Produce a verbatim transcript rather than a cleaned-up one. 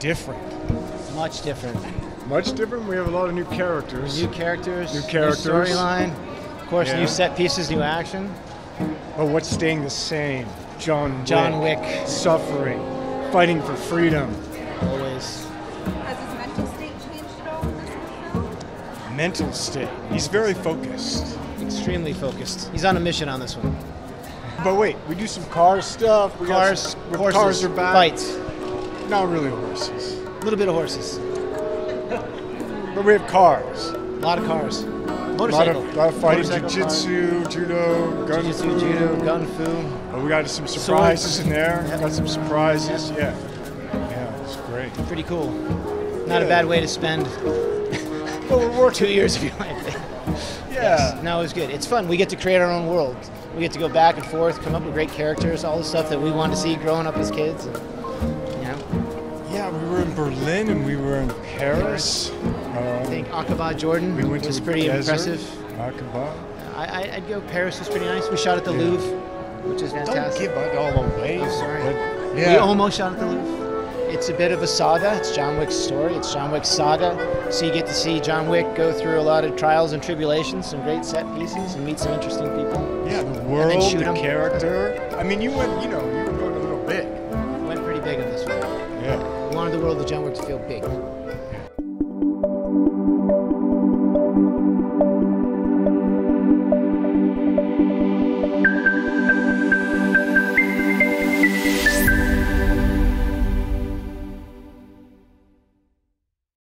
Different. Much different. Much different. We have a lot of new characters. New characters. New characters. New storyline. Of course, yeah. New set pieces, new action. But what's staying the same? John Wick. John Wick. Suffering. Fighting for freedom. Always. Has his mental state changed at all in this film? Mental state. He's very focused. Extremely focused. He's on a mission on this one. But wait, we do some car stuff. We cars. Some, horses, cars are back. Fights. Not really horses. A little bit of horses. But we have cars. A lot of cars. Motorcycle. A lot of, lot of fighting, jiu-jitsu, judo, gun jiu-jitsu, fu. Jiu-jitsu, judo, gun fu. But we got some surprises Sword. in there. Yep. Got some surprises. Yep. Yeah. Yeah, it's great. Pretty cool. Not yeah. a bad way to spend well, two years of your life. Yeah. Yes. No, it was good. It's fun. We get to create our own world. We get to go back and forth, come up with great characters, all the stuff that we wanted to see growing up as kids. Yeah, we were in Berlin and we were in Paris. Um, I think Aqaba, Jordan we went to was pretty desert. impressive. Aqaba. I, I'd go Paris was pretty nice. We shot at the yeah. Louvre, which is fantastic. Don't give it all away. I'm sorry. But, yeah. We almost shot at the Louvre. It's a bit of a saga. It's John Wick's story. It's John Wick's saga. So you get to see John Wick go through a lot of trials and tribulations, some great set pieces, and meet some interesting people. Yeah, the world, and then shoot the him. character. I mean, you went, you know, you went a little big. Went pretty big on this one. Yeah. Wanted the world of John Wick to feel big.